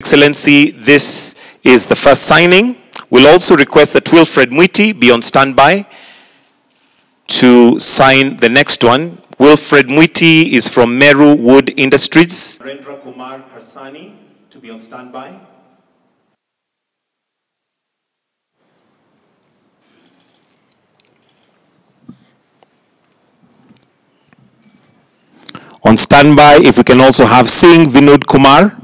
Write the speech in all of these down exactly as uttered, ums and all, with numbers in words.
Excellency, this is the first signing. We'll also request that Wilfred Mwiti be on standby to sign the next one. Wilfred Mwiti is from Meru Wood Industries. Rendra Kumar Parsani to be on standby. On standby, if we can also have Singh Vinod Kumar.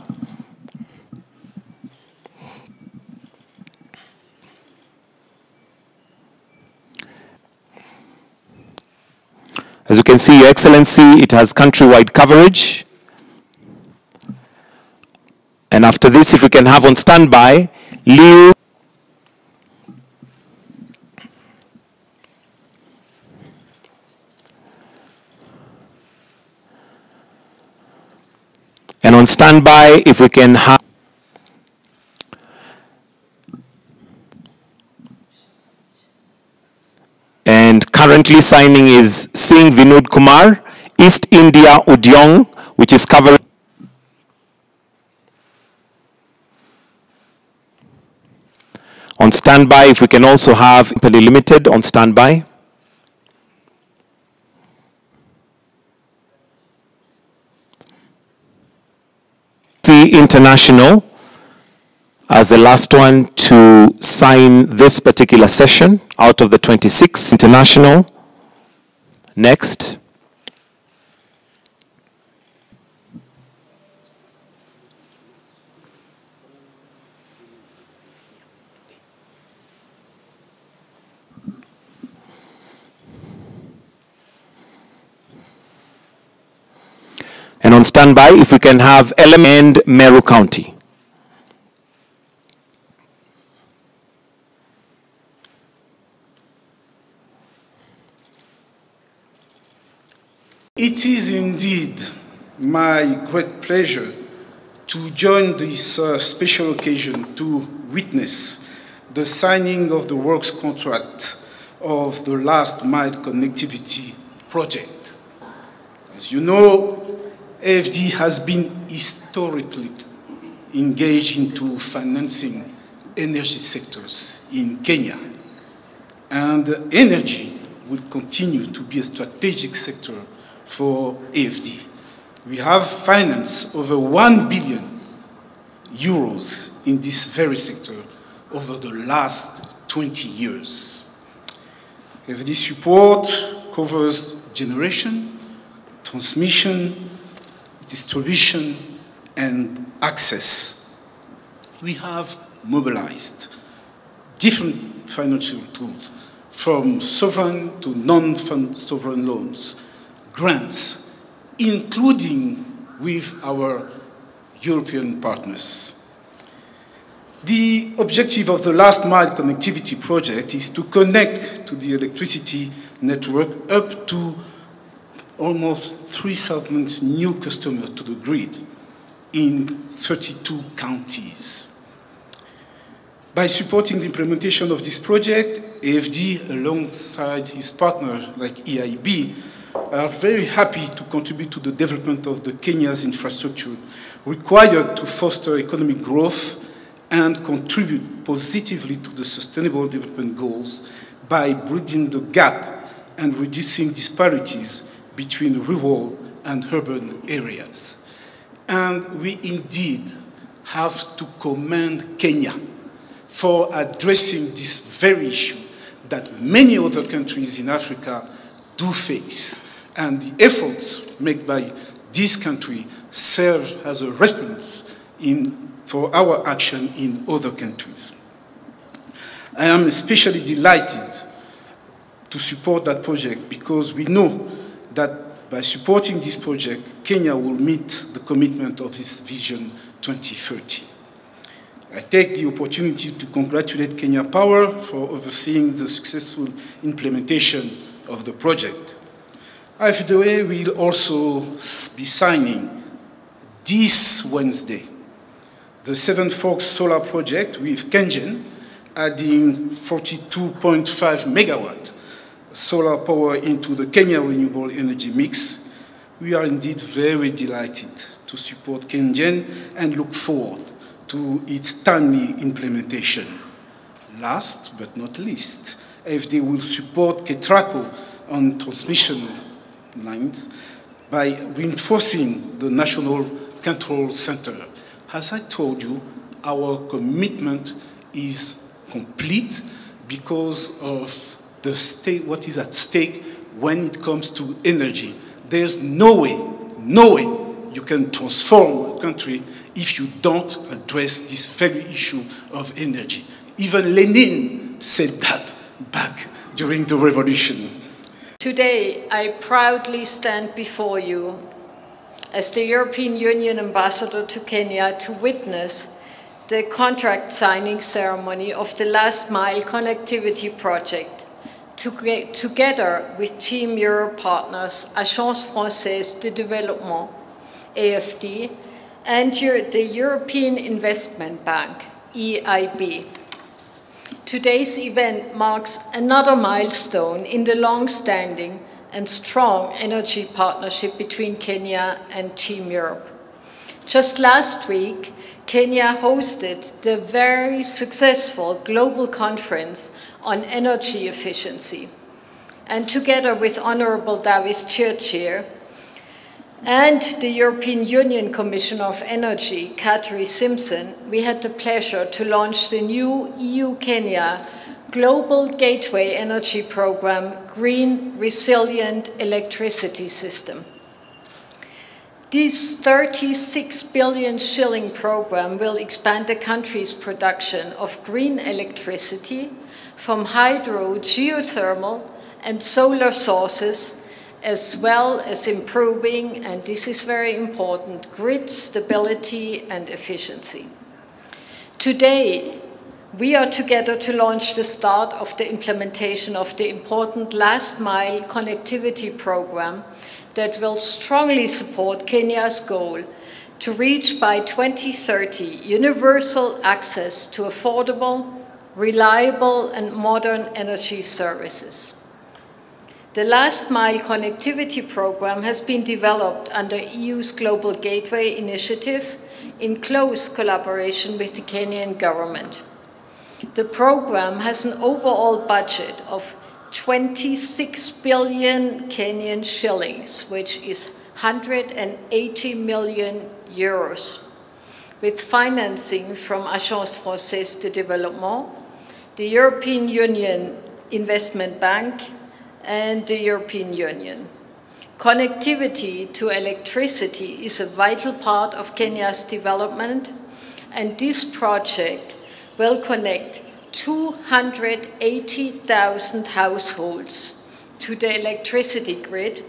As you can see, Your Excellency, it has countrywide coverage. And after this, if we can have on standby, Liu. And on standby, if we can have. And currently signing is Singh Vinod Kumar, East India Udyong, which is covering. On standby, if we can also have Company Limited on standby. C International as the last one to sign this particular session out of the twenty-six. International. Next. And on standby, if we can have Element Meru County. It is indeed my great pleasure to join this uh, special occasion to witness the signing of the works contract of the Last Mile Connectivity Project. As you know, A F D has been historically engaged into financing energy sectors in Kenya, and energy will continue to be a strategic sector for A F D. We have financed over one billion euros in this very sector over the last twenty years. A F D support covers generation, transmission, distribution, and access. We have mobilized different financial tools, from sovereign to non-fund sovereign loans, grants, including with our European partners. The objective of the Last Mile Connectivity Project is to connect to the electricity network up to almost three thousand new customers to the grid in thirty-two counties. By supporting the implementation of this project, A F D, alongside his partners like E I B, are very happy to contribute to the development of the Kenya's infrastructure required to foster economic growth and contribute positively to the sustainable development goals by bridging the gap and reducing disparities between rural and urban areas. And we indeed have to commend Kenya for addressing this very issue that many other countries in Africa do face, and the efforts made by this country serve as a reference in, for our action in other countries. I am especially delighted to support that project because we know that by supporting this project, Kenya will meet the commitment of its Vision twenty thirty. I take the opportunity to congratulate Kenya Power for overseeing the successful implementation of the project. A F D will also be signing this Wednesday the Seven Forks solar project with KenGen, adding forty-two point five megawatt solar power into the Kenya renewable energy mix. We are indeed very delighted to support KenGen and look forward to its timely implementation. Last but not least, A F D will support Ketraco on transmission lines by reinforcing the National Control Center. As I told you, our commitment is complete because of the state, what is at stake when it comes to energy. There's no way, no way you can transform a country if you don't address this very issue of energy. Even Lenin said that back during the revolution. Today, I proudly stand before you as the European Union ambassador to Kenya to witness the contract signing ceremony of the Last Mile Connectivity Project, to together with Team Europe partners, Agence Française de Développement, A F D, and the European Investment Bank, E I B. Today's event marks another milestone in the long-standing and strong energy partnership between Kenya and Team Europe. Just last week, Kenya hosted the very successful global conference on energy efficiency. And together with Honorable Davies Chirchir and the European Union Commissioner of Energy, Katri Simson, we had the pleasure to launch the new E U-Kenya Global Gateway Energy Programme, Green Resilient Electricity System. This thirty-six billion shilling program will expand the country's production of green electricity from hydro, geothermal, and solar sources, as well as improving, and this is very important, grid stability and efficiency. Today, we are together to launch the start of the implementation of the important Last Mile Connectivity Programme that will strongly support Kenya's goal to reach by twenty thirty universal access to affordable, reliable and modern energy services. The Last Mile Connectivity Programme has been developed under E U's Global Gateway Initiative in close collaboration with the Kenyan government. The program has an overall budget of twenty-six billion Kenyan shillings, which is one hundred eighty million euros, with financing from Agence Française de Développement, the European Union Investment Bank, and the European Union. Connectivity to electricity is a vital part of Kenya's development, and this project will connect two hundred eighty thousand households to the electricity grid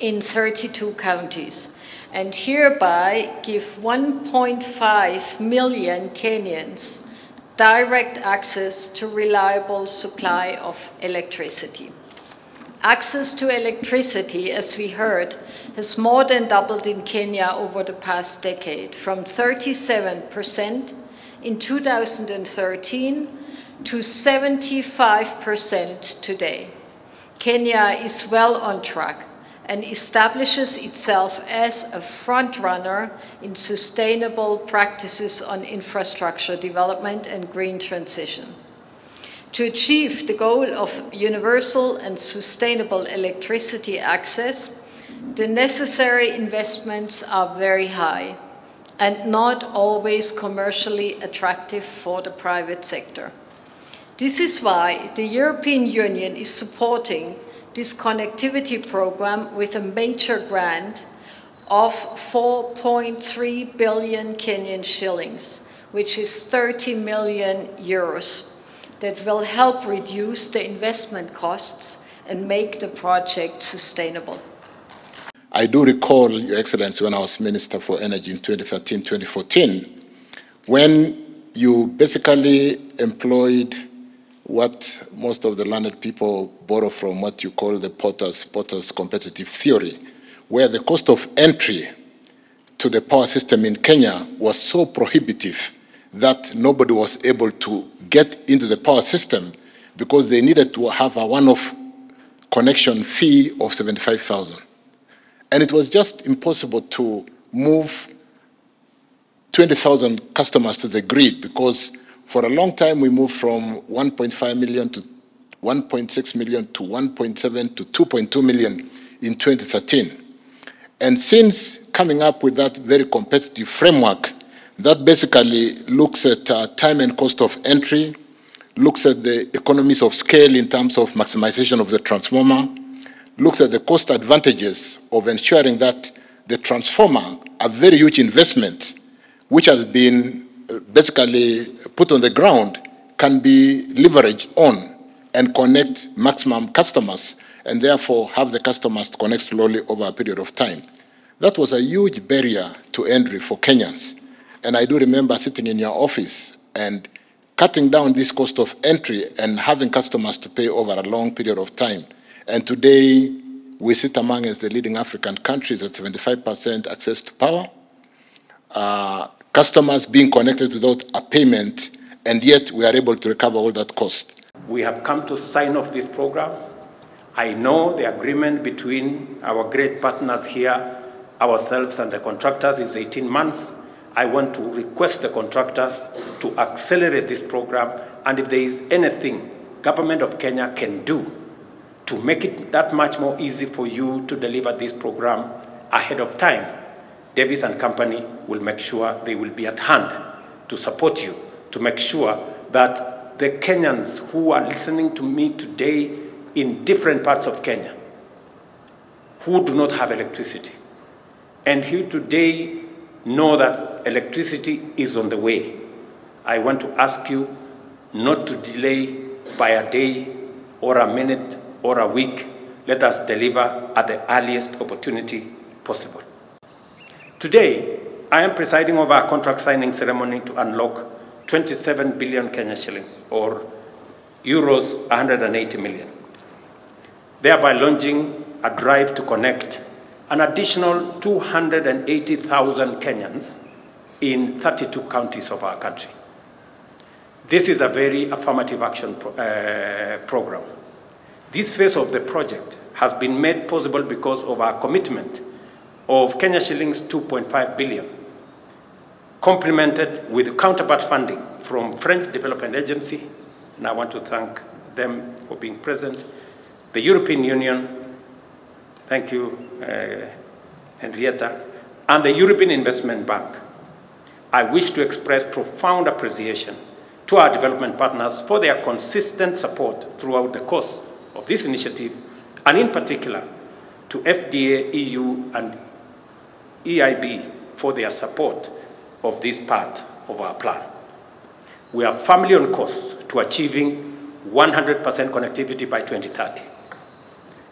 in thirty-two counties and hereby give one point five million Kenyans direct access to reliable supply of electricity. Access to electricity, as we heard, has more than doubled in Kenya over the past decade, from thirty-seven percent in two thousand thirteen to seventy-five percent today. Kenya is well on track and establishes itself as a front-runner in sustainable practices on infrastructure development and green transition. To achieve the goal of universal and sustainable electricity access, the necessary investments are very high and not always commercially attractive for the private sector. This is why the European Union is supporting this connectivity program with a major grant of four point three billion Kenyan shillings, which is thirty million euros, that will help reduce the investment costs and make the project sustainable. I do recall, Your Excellency, when I was Minister for Energy in twenty thirteen twenty fourteen, when you basically employed what most of the landed people borrow from what you call the Porter's, Porter's competitive theory, where the cost of entry to the power system in Kenya was so prohibitive that nobody was able to get into the power system because they needed to have a one-off connection fee of seventy-five thousand. And it was just impossible to move twenty thousand customers to the grid, because for a long time we moved from one point five million to one point six million to one point seven to two point two million in twenty thirteen. And since coming up with that very competitive framework, that basically looks at uh, time and cost of entry, looks at the economies of scale in terms of maximization of the transformer, looks at the cost advantages of ensuring that the transformer, a very huge investment, which has been basically put on the ground, can be leveraged on and connect maximum customers, and therefore have the customers connect slowly over a period of time. That was a huge barrier to entry for Kenyans. And I do remember sitting in your office and cutting down this cost of entry and having customers to pay over a long period of time. And today, we sit among as the leading African countries at seventy-five percent access to power, uh, customers being connected without a payment, and yet we are able to recover all that cost. We have come to sign off this program. I know the agreement between our great partners here, ourselves and the contractors, is eighteen months. I want to request the contractors to accelerate this program, and if there is anything Government of Kenya can do to make it that much more easy for you to deliver this program ahead of time, Davies and company will make sure they will be at hand to support you, to make sure that the Kenyans who are listening to me today in different parts of Kenya who do not have electricity and who today know that electricity is on the way. I want to ask you not to delay by a day or a minute or a week. Let us deliver at the earliest opportunity possible. Today, I am presiding over a contract signing ceremony to unlock twenty-seven billion Kenya shillings or euros one hundred eighty million. Thereby launching a drive to connect an additional two hundred eighty thousand Kenyans in thirty-two counties of our country. This is a very affirmative action pro uh, program. This phase of the project has been made possible because of our commitment of Kenya shillings two point five billion, complemented with counterpart funding from French Development Agency, and I want to thank them for being present, the European Union, thank you, uh, Henrietta, and the European Investment Bank. I wish to express profound appreciation to our development partners for their consistent support throughout the course of this initiative, and in particular to F D A, E U, and E I B for their support of this part of our plan. We are firmly on course to achieving one hundred percent connectivity by twenty thirty.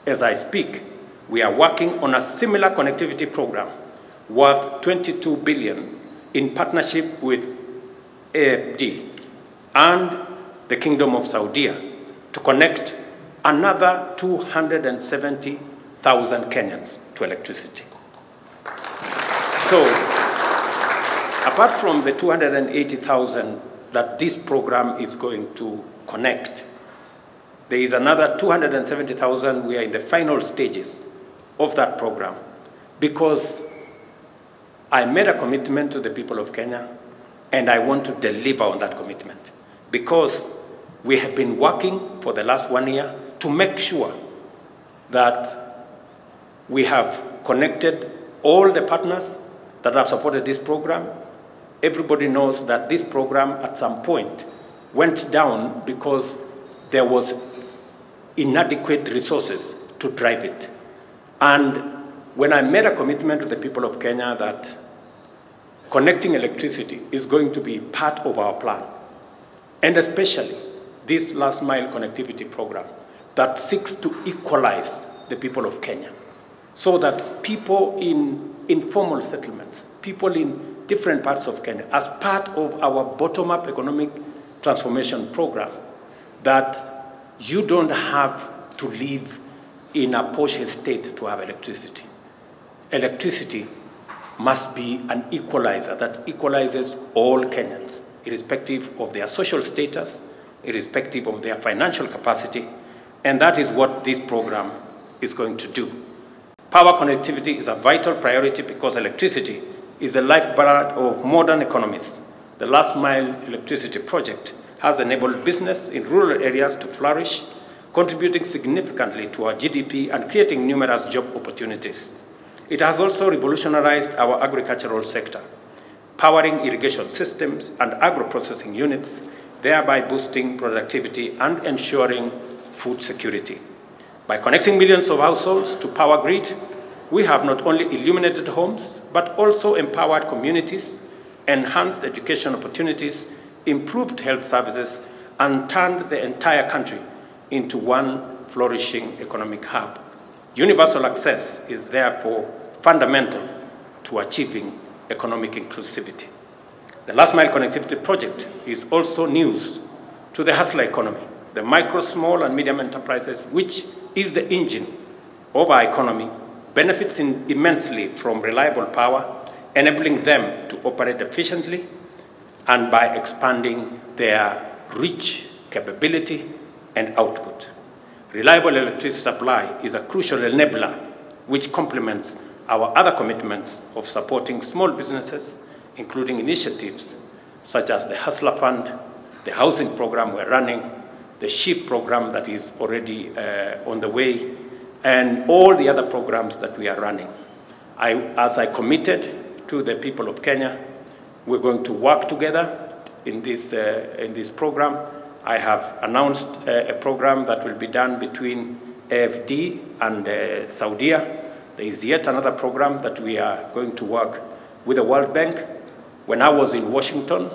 As I speak, we are working on a similar connectivity program worth twenty-two billion dollars in partnership with A F D and the Kingdom of Saudi to connect another two hundred seventy thousand Kenyans to electricity. So, apart from the two hundred eighty thousand that this program is going to connect, there is another two hundred seventy thousand we are in the final stages of that program, because I made a commitment to the people of Kenya and I want to deliver on that commitment, because we have been working for the last one year to make sure that we have connected all the partners that have supported this program. Everybody knows that this program at some point went down because there was inadequate resources to drive it. And when I made a commitment to the people of Kenya that connecting electricity is going to be part of our plan, and especially this last mile connectivity program that seeks to equalize the people of Kenya, so that people in informal settlements, people in different parts of Kenya, as part of our bottom-up economic transformation program, that you don't have to live in a posh estate to have electricity. Electricity must be an equalizer that equalizes all Kenyans, irrespective of their social status, irrespective of their financial capacity, and that is what this program is going to do. Power connectivity is a vital priority because electricity is the lifeblood of modern economies. The Last Mile Electricity Project has enabled business in rural areas to flourish, contributing significantly to our G D P and creating numerous job opportunities. It has also revolutionized our agricultural sector, powering irrigation systems and agro-processing units, thereby boosting productivity and ensuring food security. By connecting millions of households to power grid, we have not only illuminated homes, but also empowered communities, enhanced education opportunities, improved health services, and turned the entire country into one flourishing economic hub. Universal access is therefore fundamental to achieving economic inclusivity. The Last Mile Connectivity Project is also news to the hustler economy, the micro, small, and medium enterprises, which is the engine of our economy, benefits in immensely from reliable power, enabling them to operate efficiently and by expanding their reach, capability, and output. Reliable electricity supply is a crucial enabler which complements our other commitments of supporting small businesses, including initiatives such as the Hustler Fund, the housing program we're running, the SHIP program that is already uh, on the way, and all the other programs that we are running. I, as I committed to the people of Kenya, we're going to work together in this, uh, in this program. I have announced uh, a program that will be done between A F D and uh, Saudi. There is yet another program that we are going to work with the World Bank. When I was in Washington,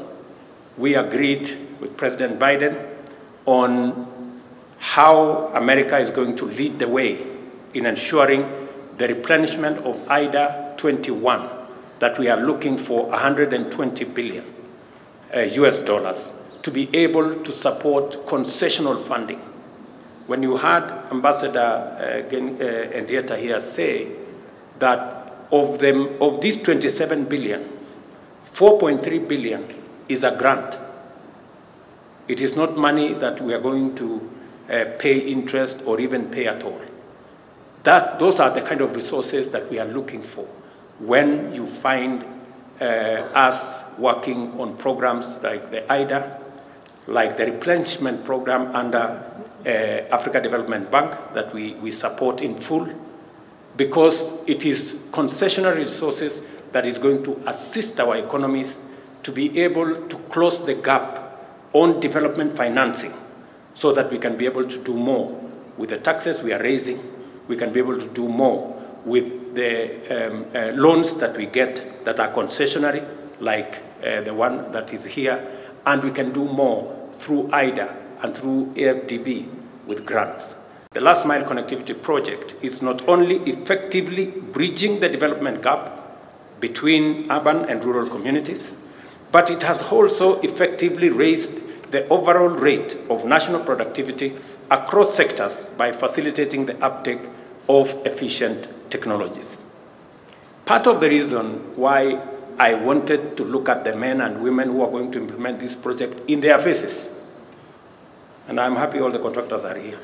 we agreed with President Biden on how America is going to lead the way in ensuring the replenishment of I D A twenty-one that we are looking for one hundred twenty billion uh, U S dollars to be able to support concessional funding. When you heard Ambassador uh, Gen, uh, Endieta here say that of, them, of these twenty-seven billion, four point three billion is a grant. It is not money that we are going to uh, pay interest or even pay at all. That, those are the kind of resources that we are looking for when you find uh, us working on programs like the I D A, like the replenishment program under uh, Africa Development Bank that we, we support in full, because it is concessionary resources that is going to assist our economies to be able to close the gap on development financing so that we can be able to do more with the taxes we are raising. We can be able to do more with the um, uh, loans that we get that are concessionary, like uh, the one that is here, and we can do more through I D A and through A F D B with grants. The Last Mile Connectivity Project is not only effectively bridging the development gap between urban and rural communities, but it has also effectively raised the overall rate of national productivity across sectors by facilitating the uptake of efficient technologies. Part of the reason why I wanted to look at the men and women who are going to implement this project in their faces, and I'm happy all the contractors are here,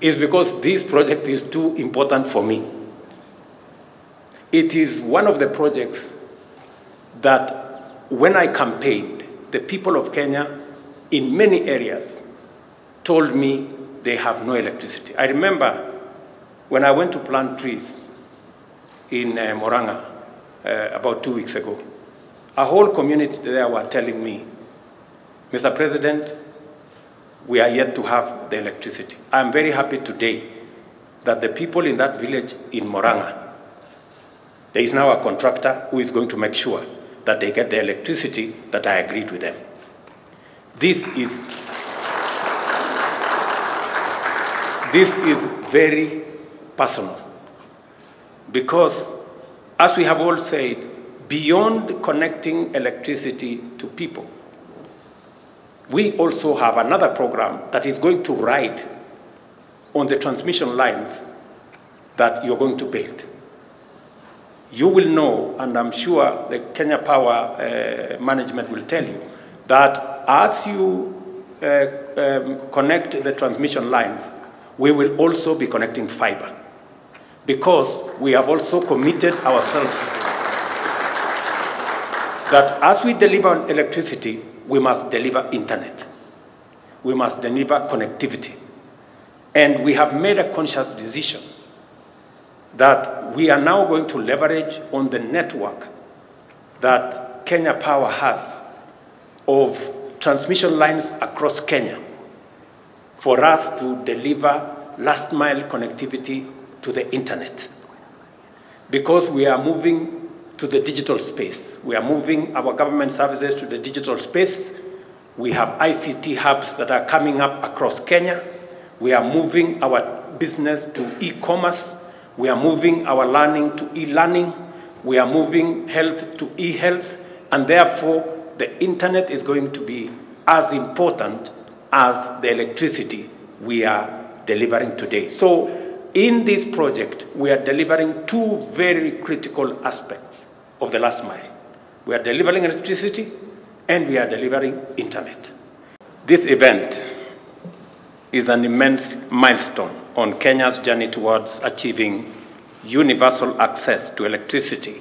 is because this project is too important for me. It is one of the projects that when I campaigned, the people of Kenya in many areas told me they have no electricity. I remember when I went to plant trees in uh, Moranga uh, about two weeks ago, a whole community there were telling me, Mister President, we are yet to have the electricity. I'm very happy today that the people in that village in Moranga, there is now a contractor who is going to make sure that they get the electricity that I agreed with them. This is, this is very personal, because as we have all said, beyond connecting electricity to people, we also have another program that is going to ride on the transmission lines that you're going to build. You will know, and I'm sure the Kenya Power uh, management will tell you, that as you uh, um, connect the transmission lines, we will also be connecting fiber, because we have also committed ourselves that as we deliver electricity, we must deliver internet. We must deliver connectivity. And we have made a conscious decision that we are now going to leverage on the network that Kenya Power has of transmission lines across Kenya for us to deliver last mile connectivity to the internet. Because we are moving to the digital space. We are moving our government services to the digital space. We have I C T hubs that are coming up across Kenya. We are moving our business to e-commerce. We are moving our learning to e-learning. We are moving health to e-health. And therefore, the internet is going to be as important as the electricity we are delivering today. So in this project, we are delivering two very critical aspects of the last mile. We are delivering electricity and we are delivering internet. This event is an immense milestone on Kenya's journey towards achieving universal access to electricity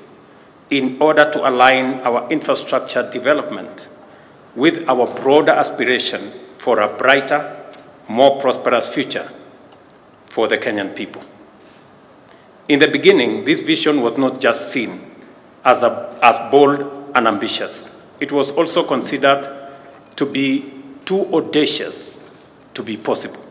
in order to align our infrastructure development with our broader aspiration for a brighter, more prosperous future for the Kenyan people. In the beginning, this vision was not just seen as, a, as bold and ambitious. It was also considered to be too audacious to be possible.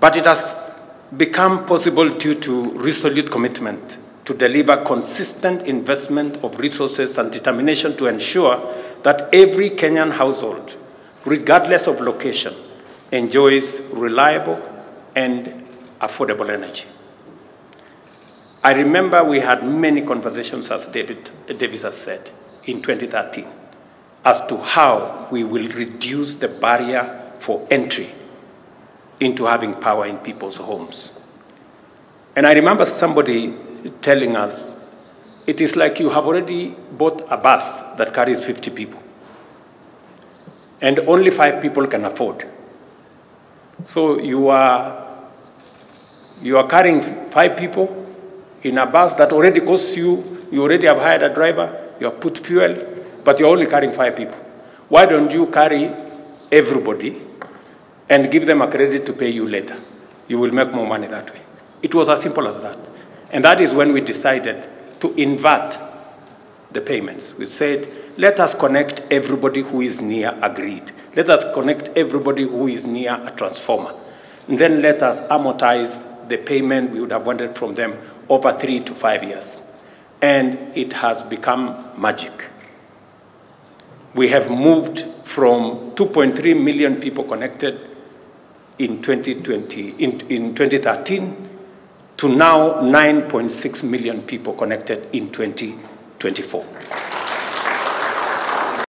But it has become possible due to resolute commitment to deliver consistent investment of resources and determination to ensure that every Kenyan household, regardless of location, enjoys reliable and affordable energy. I remember we had many conversations, as David, Davies has said, in twenty thirteen, as to how we will reduce the barrier for entry into having power in people's homes. And I remember somebody telling us, it is like you have already bought a bus that carries fifty people, and only five people can afford. So you are, you are carrying five people in a bus that already costs you, you already have hired a driver, you have put fuel, but you're only carrying five people. Why don't you carry everybody and give them a credit to pay you later? You will make more money that way. It was as simple as that. And that is when we decided to invert the payments. We said, let us connect everybody who is near a grid. Let us connect everybody who is near a transformer. And then let us amortize the payment we would have wanted from them over three to five years. And it has become magic. We have moved from two point three million people connected in twenty twenty, in, in twenty thirteen to now nine point six million people connected in twenty twenty-four.